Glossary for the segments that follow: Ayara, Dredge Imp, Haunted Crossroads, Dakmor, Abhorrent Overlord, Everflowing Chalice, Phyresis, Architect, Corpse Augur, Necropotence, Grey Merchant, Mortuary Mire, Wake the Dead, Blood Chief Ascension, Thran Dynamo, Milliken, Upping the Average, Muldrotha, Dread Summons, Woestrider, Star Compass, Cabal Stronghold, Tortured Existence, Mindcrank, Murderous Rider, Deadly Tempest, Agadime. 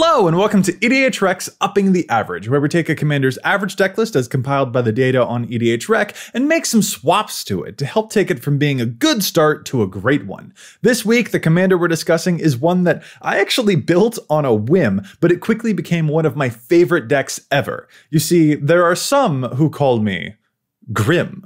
Hello and welcome to EDHREC's Upping the Average, where we take a commander's average decklist as compiled by the data on EDHREC and make some swaps to it to help take it from being a good start to a great one. This week, the commander we're discussing is one that I actually built on a whim, but it quickly became one of my favorite decks ever. You see, there are some who call me Grim.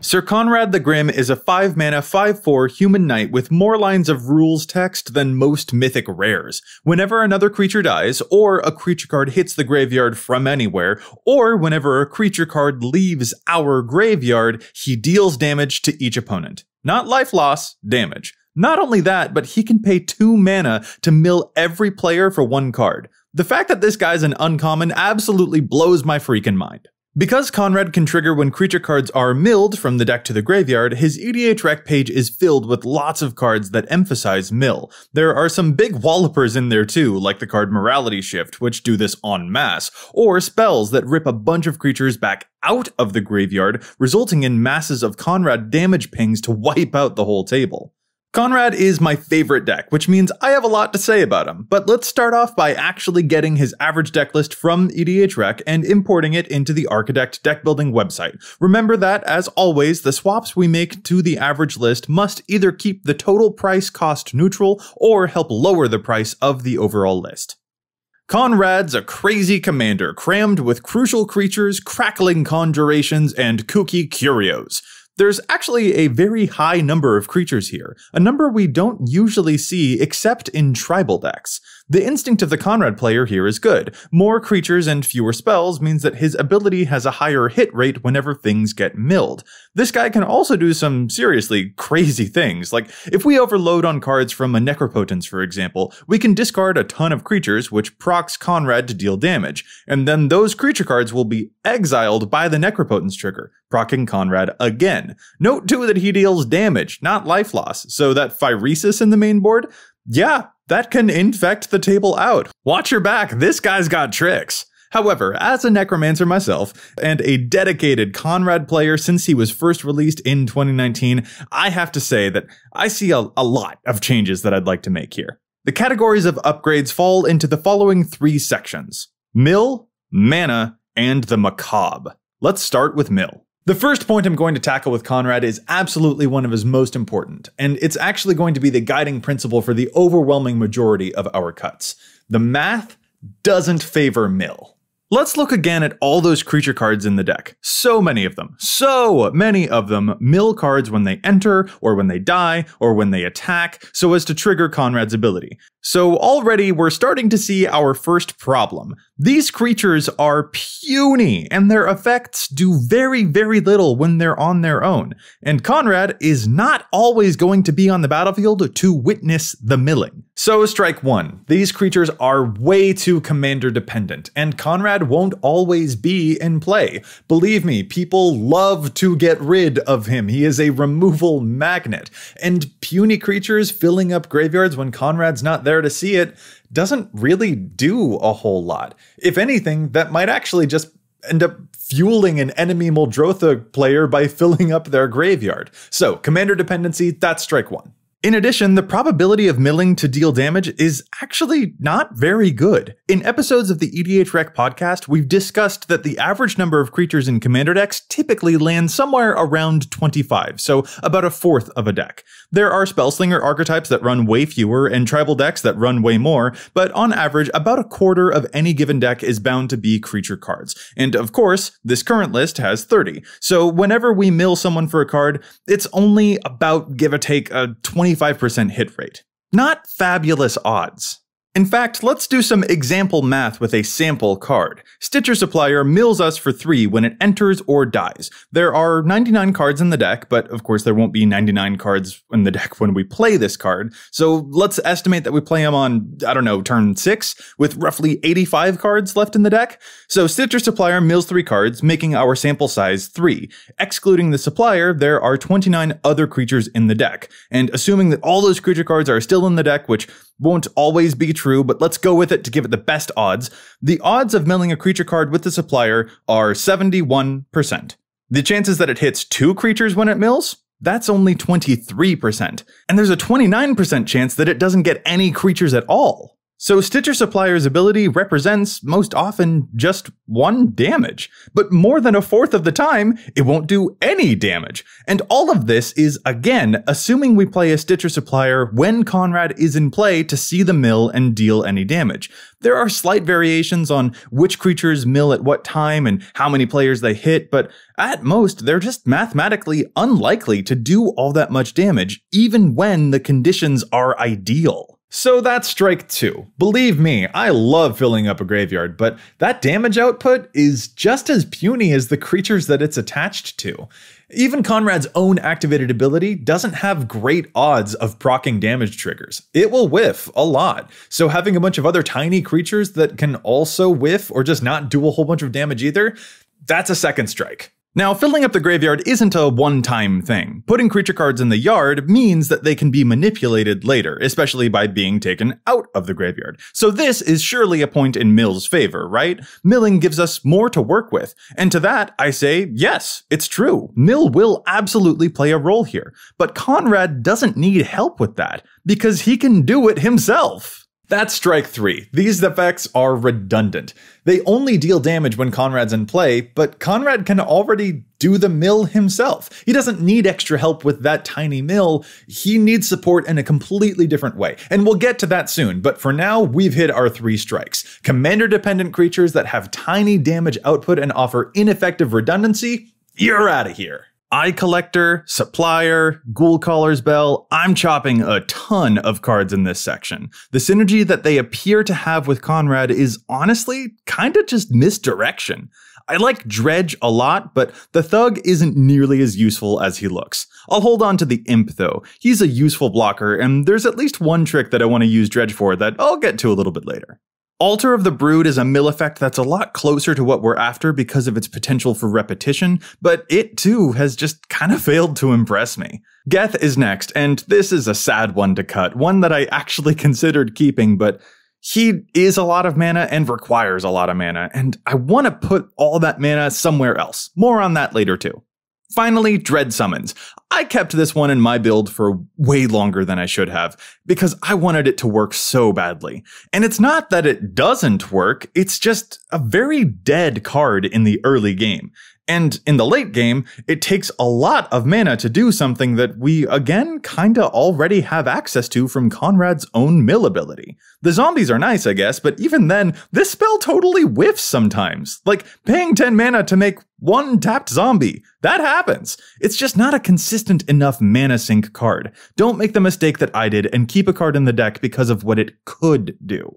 Syr Konrad the Grim is a 5-mana 5/4 human knight with more lines of rules text than most mythic rares. Whenever another creature dies, or a creature card hits the graveyard from anywhere, or whenever a creature card leaves our graveyard, he deals damage to each opponent. Not life loss, damage. Not only that, but he can pay 2 mana to mill every player for 1 card. The fact that this guy's an uncommon absolutely blows my freaking mind. Because Konrad can trigger when creature cards are milled from the deck to the graveyard, his EDHREC page is filled with lots of cards that emphasize mill. There are some big wallopers in there too, like the card Morality Shift, which do this en masse, or spells that rip a bunch of creatures back out of the graveyard, resulting in masses of Konrad damage pings to wipe out the whole table. Konrad is my favorite deck, which means I have a lot to say about him, but let's start off by actually getting his average deck list from EDHREC and importing it into the Architect deckbuilding website. Remember that, as always, the swaps we make to the average list must either keep the total price cost neutral or help lower the price of the overall list. Konrad's a crazy commander, crammed with crucial creatures, crackling conjurations, and kooky curios. There's actually a very high number of creatures here, a number we don't usually see except in tribal decks. The instinct of the Konrad player here is good. More creatures and fewer spells means that his ability has a higher hit rate whenever things get milled. This guy can also do some seriously crazy things, like if we overload on cards from a Necropotence, for example, we can discard a ton of creatures, which procs Konrad to deal damage, and then those creature cards will be exiled by the Necropotence trigger, proccing Konrad again. Note too that he deals damage, not life loss, so that Phyresis in the main board? Yeah, that can infect the table out. Watch your back, this guy's got tricks. However, as a necromancer myself, and a dedicated Konrad player since he was first released in 2019, I have to say that I see a lot of changes that I'd like to make here. The categories of upgrades fall into the following 3 sections: mill, mana, and the macabre. Let's start with mill. The first point I'm going to tackle with Konrad is absolutely one of his most important, and it's actually going to be the guiding principle for the overwhelming majority of our cuts. The math doesn't favor mill. Let's look again at all those creature cards in the deck. So many of them mill cards when they enter, or when they die, or when they attack, so as to trigger Konrad's ability. So already we're starting to see our first problem. These creatures are puny, and their effects do very, very little when they're on their own. And Konrad is not always going to be on the battlefield to witness the milling. So strike one, these creatures are way too commander dependent, and Konrad won't always be in play. Believe me, people love to get rid of him. He is a removal magnet. And puny creatures filling up graveyards when Konrad's not there to see it doesn't really do a whole lot. If anything, that might actually just end up fueling an enemy Muldrotha player by filling up their graveyard. So commander dependency, that's strike one. In addition, the probability of milling to deal damage is actually not very good. In episodes of the EDHREC podcast, we've discussed that the average number of creatures in commander decks typically land somewhere around 25, so about a fourth of a deck. There are spellslinger archetypes that run way fewer and tribal decks that run way more, but on average, about a quarter of any given deck is bound to be creature cards. And of course, this current list has 30, so whenever we mill someone for a card, it's only about, give or take, a 25% hit rate. Not fabulous odds. In fact, let's do some example math with a sample card. Stitcher Supplier mills us for 3 when it enters or dies. There are 99 cards in the deck, but of course there won't be 99 cards in the deck when we play this card. So let's estimate that we play him on, I don't know, turn 6, with roughly 85 cards left in the deck. So Stitcher Supplier mills 3 cards, making our sample size 3. Excluding the supplier, there are 29 other creatures in the deck. And assuming that all those creature cards are still in the deck, which won't always be true, but let's go with it to give it the best odds. The odds of milling a creature card with the supplier are 71%. The chances that it hits 2 creatures when it mills? That's only 23%. And there's a 29% chance that it doesn't get any creatures at all. So Stitcher Supplier's ability represents, most often, just one damage, but more than a fourth of the time, it won't do any damage. And all of this is, again, assuming we play a Stitcher Supplier when Konrad is in play to see the mill and deal any damage. There are slight variations on which creatures mill at what time and how many players they hit, but at most, they're just mathematically unlikely to do all that much damage, even when the conditions are ideal. So that's strike two. Believe me, I love filling up a graveyard, but that damage output is just as puny as the creatures that it's attached to. Even Konrad's own activated ability doesn't have great odds of proccing damage triggers. It will whiff a lot, so having a bunch of other tiny creatures that can also whiff or just not do a whole bunch of damage either, that's a second strike. Now, filling up the graveyard isn't a one-time thing. Putting creature cards in the yard means that they can be manipulated later, especially by being taken out of the graveyard. So this is surely a point in Mill's favor, right? Milling gives us more to work with. And to that, I say, yes, it's true. Mill will absolutely play a role here. But Konrad doesn't need help with that, because he can do it himself. That's strike three. These effects are redundant. They only deal damage when Konrad's in play, but Konrad can already do the mill himself. He doesn't need extra help with that tiny mill. He needs support in a completely different way. And we'll get to that soon, but for now, we've hit our three strikes. Commander-dependent creatures that have tiny damage output and offer ineffective redundancy, you're out of here. Eye Collector, Supplier, Ghoul Caller's Bell, I'm chopping a ton of cards in this section. The synergy that they appear to have with Konrad is honestly kinda just misdirection. I like Dredge a lot, but the Thug isn't nearly as useful as he looks. I'll hold on to the Imp though. He's a useful blocker, and there's at least one trick that I want to use Dredge for that I'll get to a little bit later. Altar of the Brood is a mill effect that's a lot closer to what we're after because of its potential for repetition, but it too has just kind of failed to impress me. Geth is next, and this is a sad one to cut, one that I actually considered keeping, but he is a lot of mana and requires a lot of mana, and I want to put all that mana somewhere else. More on that later too. Finally, Dread Summons. I kept this one in my build for way longer than I should have, because I wanted it to work so badly. And it's not that it doesn't work, it's just a very dead card in the early game. And in the late game, it takes a lot of mana to do something that we, again, kinda already have access to from Konrad's own mill ability. The zombies are nice, I guess, but even then, this spell totally whiffs sometimes. Like, paying 10 mana to make one tapped zombie. That happens. It's just not a consistent enough mana sink card. Don't make the mistake that I did and keep a card in the deck because of what it could do.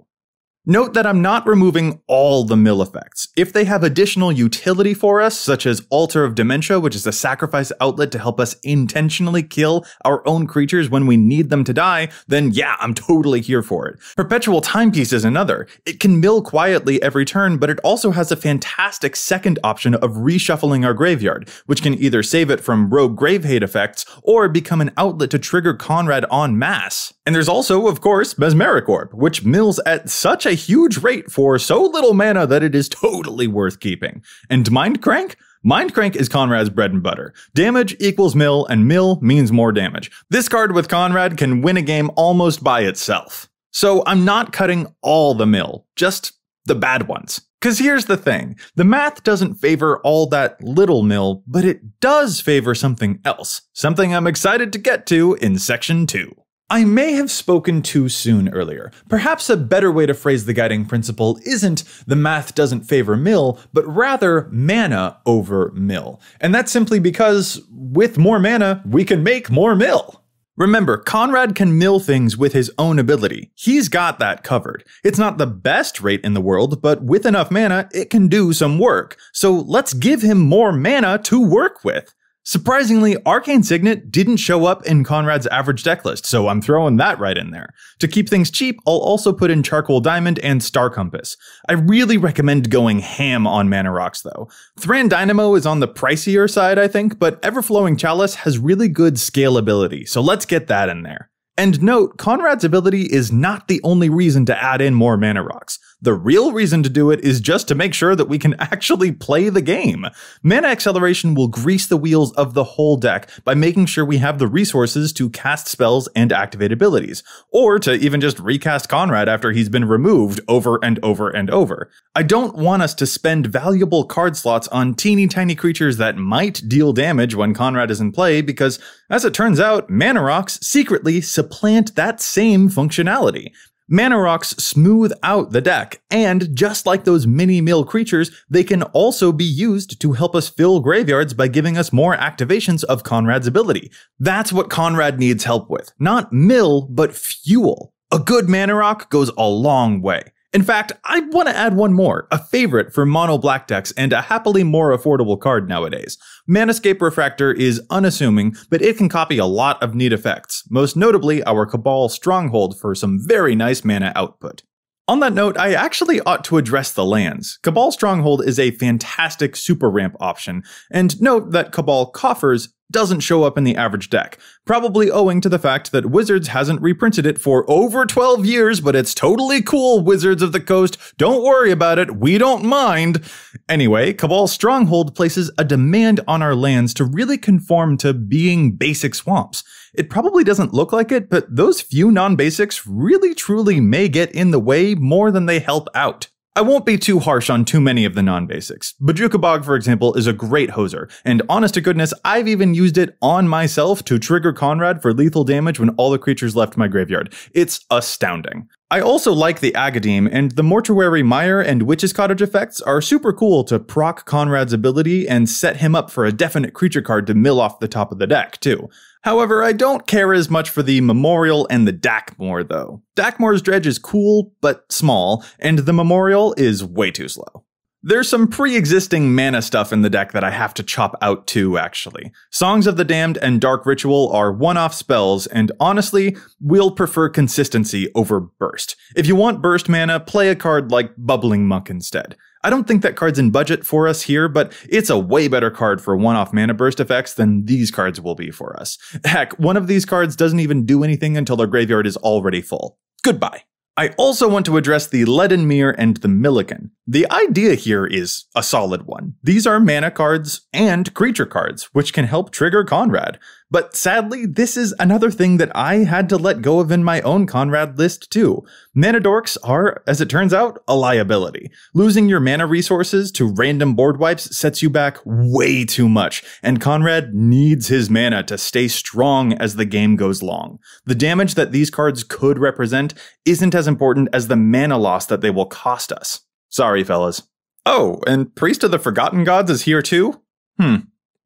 Note that I'm not removing all the mill effects. If they have additional utility for us, such as Altar of Dementia, which is a sacrifice outlet to help us intentionally kill our own creatures when we need them to die, then yeah, I'm totally here for it. Perpetual Timepiece is another. It can mill quietly every turn, but it also has a fantastic second option of reshuffling our graveyard, which can either save it from rogue grave hate effects or become an outlet to trigger Konrad en masse. And there's also, of course, Mesmeric Orb, which mills at such a huge rate for so little mana that it is totally worth keeping. And Mindcrank? Mindcrank is Konrad's bread and butter. Damage equals mill, and mill means more damage. This card with Konrad can win a game almost by itself. So I'm not cutting all the mill, just the bad ones. Because here's the thing, the math doesn't favor all that little mill, but it does favor something else, something I'm excited to get to in section 2. I may have spoken too soon earlier. Perhaps a better way to phrase the guiding principle isn't the math doesn't favor mill, but rather mana over mill. And that's simply because with more mana, we can make more mill. Remember, Konrad can mill things with his own ability. He's got that covered. It's not the best rate in the world, but with enough mana, it can do some work. So let's give him more mana to work with. Surprisingly, Arcane Signet didn't show up in Konrad's average decklist, so I'm throwing that right in there. To keep things cheap, I'll also put in Charcoal Diamond and Star Compass. I really recommend going ham on mana rocks, though. Thran Dynamo is on the pricier side, I think, but Everflowing Chalice has really good scalability, so let's get that in there. And note, Konrad's ability is not the only reason to add in more mana rocks. The real reason to do it is just to make sure that we can actually play the game. Mana acceleration will grease the wheels of the whole deck by making sure we have the resources to cast spells and activate abilities, or to even just recast Konrad after he's been removed over and over and over. I don't want us to spend valuable card slots on teeny tiny creatures that might deal damage when Konrad is in play because, as it turns out, mana rocks secretly supplant that same functionality. Mana rocks smooth out the deck, and just like those mini-mill creatures, they can also be used to help us fill graveyards by giving us more activations of Konrad's ability. That's what Konrad needs help with. Not mill, but fuel. A good mana rock goes a long way. In fact, I want to add one more, a favorite for mono-black decks and a happily more affordable card nowadays. ManaScape Refractor is unassuming, but it can copy a lot of neat effects, most notably our Cabal Stronghold for some very nice mana output. On that note, I actually ought to address the lands. Cabal Stronghold is a fantastic super ramp option, and note that Cabal Coffers doesn't show up in the average deck, probably owing to the fact that Wizards hasn't reprinted it for over 12 years, but it's totally cool, Wizards of the Coast. Don't worry about it, we don't mind. Anyway, Cabal Stronghold places a demand on our lands to really conform to being basic swamps. It probably doesn't look like it, but those few non-basics really truly may get in the way more than they help out. I won't be too harsh on too many of the non-basics. Bajuka Bog, for example, is a great hoser, and honest to goodness, I've even used it on myself to trigger Konrad for lethal damage when all the creatures left my graveyard. It's astounding. I also like the Agadime, and the Mortuary Mire and Witch's Cottage effects are super cool to proc Konrad's ability and set him up for a definite creature card to mill off the top of the deck, too. However, I don't care as much for the Memorial and the Dakmor, though. Dakmor's Dredge is cool, but small, and the Memorial is way too slow. There's some pre-existing mana stuff in the deck that I have to chop out too, actually. Songs of the Damned and Dark Ritual are one-off spells, and honestly, we'll prefer consistency over burst. If you want burst mana, play a card like Bubbling Monk instead. I don't think that card's in budget for us here, but it's a way better card for one-off mana burst effects than these cards will be for us. Heck, one of these cards doesn't even do anything until their graveyard is already full. Goodbye. I also want to address the Leaden Mirror and the Milliken. The idea here is a solid one. These are mana cards and creature cards, which can help trigger Konrad. But sadly, this is another thing that I had to let go of in my own Konrad list too. Mana dorks are, as it turns out, a liability. Losing your mana resources to random board wipes sets you back way too much, and Konrad needs his mana to stay strong as the game goes long. The damage that these cards could represent isn't as important as the mana loss that they will cost us. Sorry, fellas. Oh, and Priest of the Forgotten Gods is here too?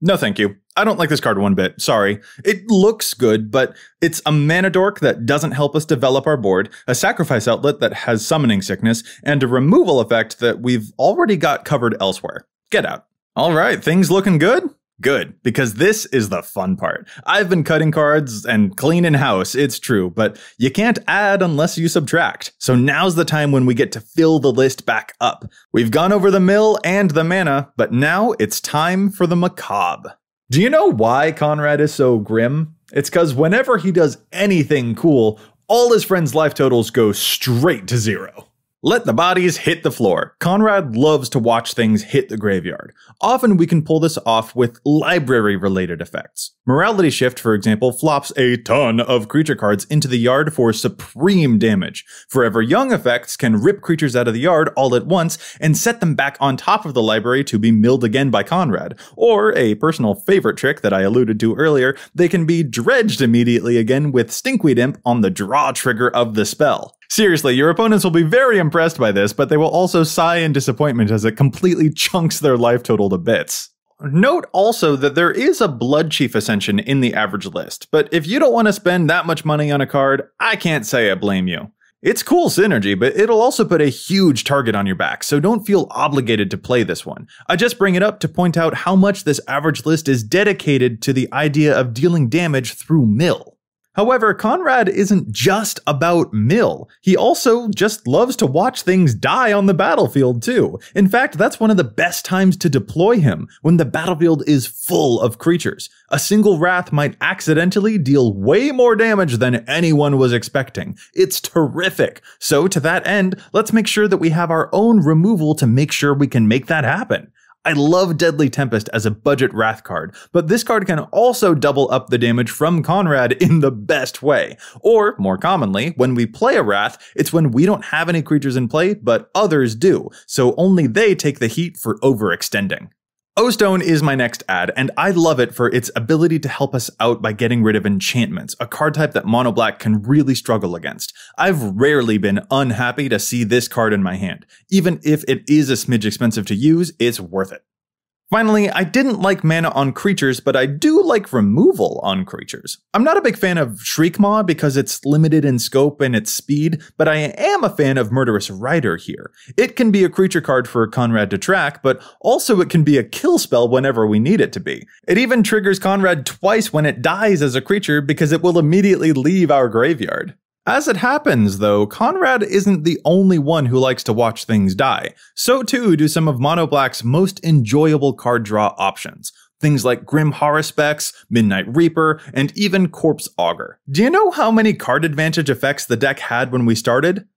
No thank you. I don't like this card one bit, sorry. It looks good, but it's a mana dork that doesn't help us develop our board, a sacrifice outlet that has summoning sickness, and a removal effect that we've already got covered elsewhere. Get out. Alright, things looking good? Good, because this is the fun part. I've been cutting cards and cleaning house, it's true, but you can't add unless you subtract. So now's the time when we get to fill the list back up. We've gone over the mill and the mana, but now it's time for the macabre. Do you know why Konrad is so grim? It's because whenever he does anything cool, all his friends' life totals go straight to zero. Let the bodies hit the floor. Konrad loves to watch things hit the graveyard. Often we can pull this off with library-related effects. Morality Shift, for example, flops a ton of creature cards into the yard for supreme damage. Forever Young effects can rip creatures out of the yard all at once and set them back on top of the library to be milled again by Konrad. Or, a personal favorite trick that I alluded to earlier, they can be dredged immediately again with Stinkweed Imp on the draw trigger of the spell. Seriously, your opponents will be very impressed by this, but they will also sigh in disappointment as it completely chunks their life total to bits. Note also that there is a Blood Chief Ascension in the average list, but if you don't want to spend that much money on a card, I can't say I blame you. It's cool synergy, but it'll also put a huge target on your back, so don't feel obligated to play this one. I just bring it up to point out how much this average list is dedicated to the idea of dealing damage through mill. However, Konrad isn't just about mill. He also just loves to watch things die on the battlefield too. In fact, that's one of the best times to deploy him, when the battlefield is full of creatures. A single wrath might accidentally deal way more damage than anyone was expecting. It's terrific. So to that end, let's make sure that we have our own removal to make sure we can make that happen. I love Deadly Tempest as a budget wrath card, but this card can also double up the damage from Konrad in the best way. Or, more commonly, when we play a wrath, it's when we don't have any creatures in play, but others do, so only they take the heat for overextending. O-Stone is my next ad, and I love it for its ability to help us out by getting rid of enchantments, a card type that Mono Black can really struggle against. I've rarely been unhappy to see this card in my hand. Even if it is a smidge expensive to use, it's worth it. Finally, I didn't like mana on creatures, but I do like removal on creatures. I'm not a big fan of Shriekmaw because it's limited in scope and its speed, but I am a fan of Murderous Rider here. It can be a creature card for Konrad to track, but also it can be a kill spell whenever we need it to be. It even triggers Konrad twice when it dies as a creature because it will immediately leave our graveyard. As it happens, though, Konrad isn't the only one who likes to watch things die. So too do some of Mono Black's most enjoyable card draw options. Things like Grim Horror Specs, Midnight Reaper, and even Corpse Augur. Do you know how many card advantage effects the deck had when we started?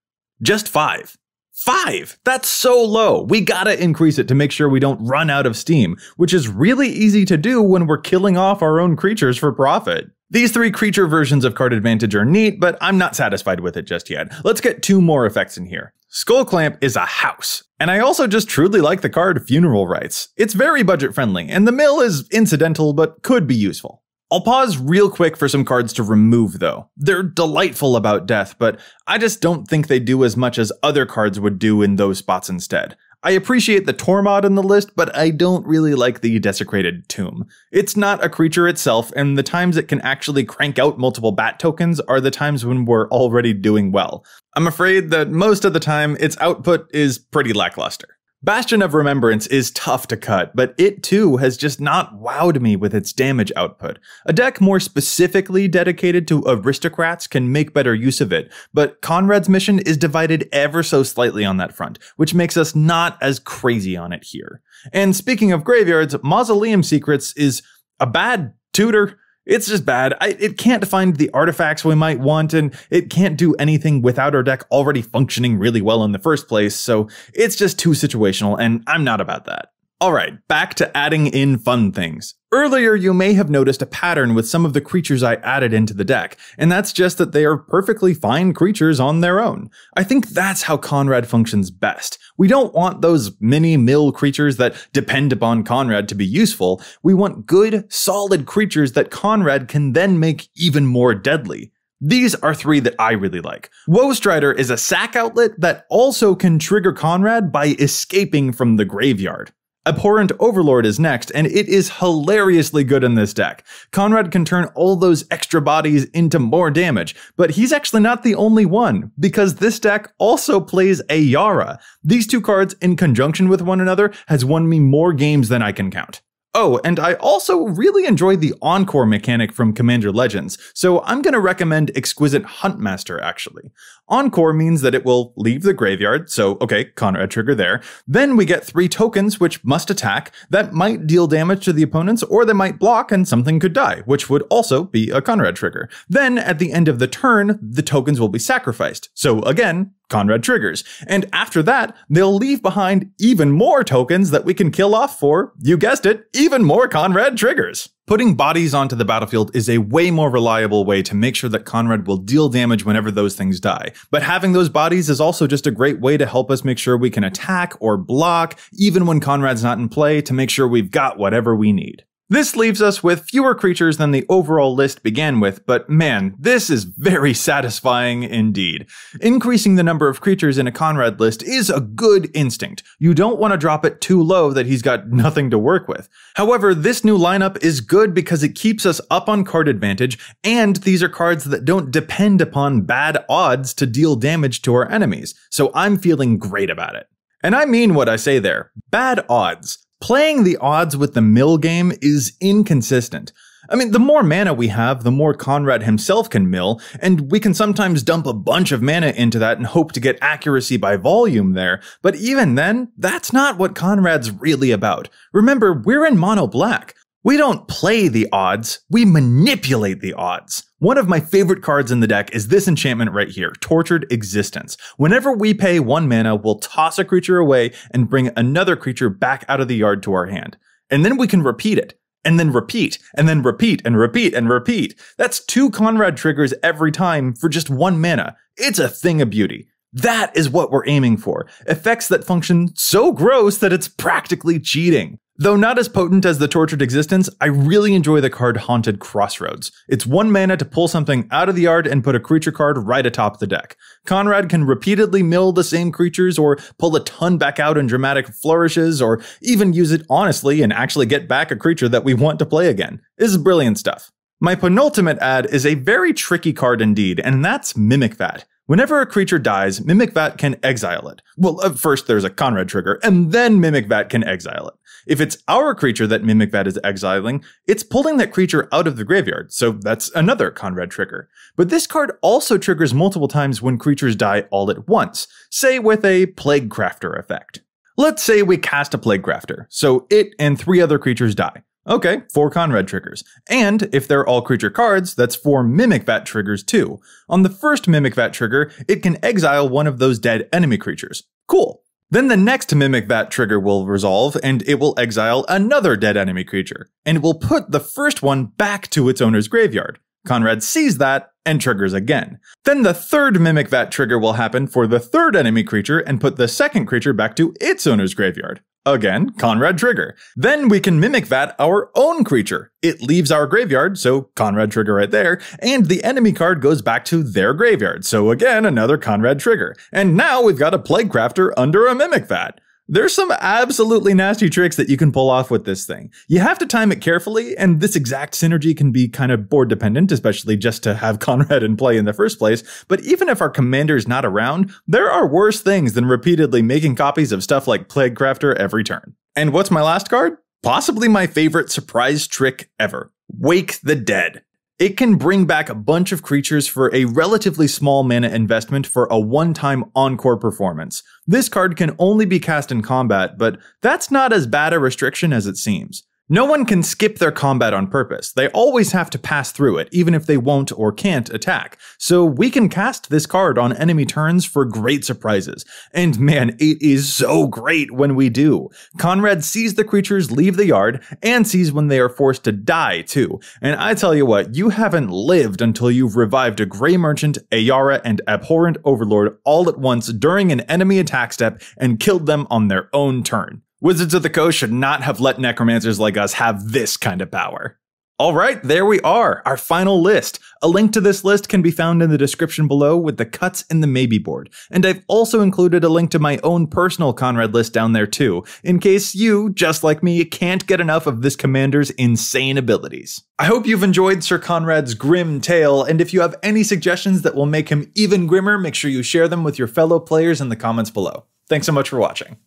Just 5. 5! That's so low! We gotta increase it to make sure we don't run out of steam, which is really easy to do when we're killing off our own creatures for profit. These 3 creature versions of card advantage are neat, but I'm not satisfied with it just yet. Let's get 2 more effects in here. Skullclamp is a house, and I also just truly like the card Funeral Rites. It's very budget friendly, and the mill is incidental, but could be useful. I'll pause real quick for some cards to remove though. They're delightful about death, but I just don't think they do as much as other cards would do in those spots instead. I appreciate the Tormod in the list, but I don't really like the Desecrated Tomb. It's not a creature itself, and the times it can actually crank out multiple bat tokens are the times when we're already doing well. I'm afraid that most of the time, its output is pretty lackluster. Bastion of Remembrance is tough to cut, but it too has just not wowed me with its damage output. A deck more specifically dedicated to aristocrats can make better use of it, but Konrad's mission is divided ever so slightly on that front, which makes us not as crazy on it here. And speaking of graveyards, Mausoleum Secrets is a bad tutor. It's just bad. It can't find the artifacts we might want, and it can't do anything without our deck already functioning really well in the first place, so it's just too situational, and I'm not about that. Alright, back to adding in fun things. Earlier, you may have noticed a pattern with some of the creatures I added into the deck, and that's just that they are perfectly fine creatures on their own. I think that's how Konrad functions best. We don't want those mini-mill creatures that depend upon Konrad to be useful. We want good, solid creatures that Konrad can then make even more deadly. These are 3 that I really like. Woestrider is a sack outlet that also can trigger Konrad by escaping from the graveyard. Abhorrent Overlord is next, and it is hilariously good in this deck. Konrad can turn all those extra bodies into more damage, but he's actually not the only one, because this deck also plays Ayara. These 2 cards in conjunction with one another has won me more games than I can count. Oh, and I also really enjoyed the Encore mechanic from Commander Legends, so I'm going to recommend Exquisite Huntmaster, actually. Encore means that it will leave the graveyard, so okay, Konrad trigger there. Then we get 3 tokens, which must attack, that might deal damage to the opponents, or they might block and something could die, which would also be a Konrad trigger. Then, at the end of the turn, the tokens will be sacrificed, so again, Konrad triggers. And after that, they'll leave behind even more tokens that we can kill off for, you guessed it, even more Konrad triggers. Putting bodies onto the battlefield is a way more reliable way to make sure that Konrad will deal damage whenever those things die, but having those bodies is also just a great way to help us make sure we can attack or block, even when Konrad's not in play, to make sure we've got whatever we need. This leaves us with fewer creatures than the overall list began with, but man, this is very satisfying indeed. Increasing the number of creatures in a Konrad list is a good instinct. You don't want to drop it too low that he's got nothing to work with. However, this new lineup is good because it keeps us up on card advantage, and these are cards that don't depend upon bad odds to deal damage to our enemies, so I'm feeling great about it. And I mean what I say there. Bad odds. Playing the odds with the mill game is inconsistent. I mean, the more mana we have, the more Konrad himself can mill, and we can sometimes dump a bunch of mana into that and hope to get accuracy by volume there, but even then, that's not what Konrad's really about. Remember, we're in mono black. We don't play the odds, we manipulate the odds. One of my favorite cards in the deck is this enchantment right here, Tortured Existence. Whenever we pay one mana, we'll toss a creature away and bring another creature back out of the yard to our hand. And then we can repeat it. And then repeat, and then repeat, and repeat, and repeat. That's 2 Konrad triggers every time for just 1 mana. It's a thing of beauty. That is what we're aiming for. Effects that function so gross that it's practically cheating. Though not as potent as the Tortured Existence, I really enjoy the card Haunted Crossroads. It's 1 mana to pull something out of the yard and put a creature card right atop the deck. Konrad can repeatedly mill the same creatures or pull a ton back out in dramatic flourishes or even use it honestly and actually get back a creature that we want to play again. This is brilliant stuff. My penultimate ad is a very tricky card indeed, and that's Mimic Vat. Whenever a creature dies, Mimic Vat can exile it. Well, first there's a Konrad trigger, and then Mimic Vat can exile it. If it's our creature that Mimic Vat is exiling, it's pulling that creature out of the graveyard, so that's another Konrad trigger. But this card also triggers multiple times when creatures die all at once, say with a Plague Crafter effect. Let's say we cast a Plague Crafter, so it and 3 other creatures die. Okay, 4 Konrad triggers. And if they're all creature cards, that's 4 Mimic Vat triggers too. On the first Mimic Vat trigger, it can exile one of those dead enemy creatures. Cool. Then the next Mimic Vat trigger will resolve, and it will exile another dead enemy creature, and will put the first one back to its owner's graveyard. Konrad sees that, and triggers again. Then the third Mimic Vat trigger will happen for the third enemy creature, and put the second creature back to its owner's graveyard. Again, Konrad trigger. Then we can Mimic Vat our own creature. It leaves our graveyard, so Konrad trigger right there, and the enemy card goes back to their graveyard, so again, another Konrad trigger. And now we've got a Plague Crafter under a Mimic Vat. There's some absolutely nasty tricks that you can pull off with this thing. You have to time it carefully, and this exact synergy can be kind of board dependent, especially just to have Konrad in play in the first place, but even if our commander's not around, there are worse things than repeatedly making copies of stuff like Plague Crafter every turn. And what's my last card? Possibly my favorite surprise trick ever. Wake the Dead. It can bring back a bunch of creatures for a relatively small mana investment for a one-time encore performance. This card can only be cast in combat, but that's not as bad a restriction as it seems. No one can skip their combat on purpose. They always have to pass through it, even if they won't or can't attack. So we can cast this card on enemy turns for great surprises. And man, it is so great when we do. Konrad sees the creatures leave the yard, and sees when they are forced to die too. And I tell you what, you haven't lived until you've revived a Grey Merchant, Ayara, and Abhorrent Overlord all at once during an enemy attack step and killed them on their own turn. Wizards of the Coast should not have let necromancers like us have this kind of power. Alright, there we are, our final list. A link to this list can be found in the description below with the cuts in the maybe board, and I've also included a link to my own personal Konrad list down there too, in case you, just like me, can't get enough of this commander's insane abilities. I hope you've enjoyed Syr Konrad's grim tale, and if you have any suggestions that will make him even grimmer, make sure you share them with your fellow players in the comments below. Thanks so much for watching.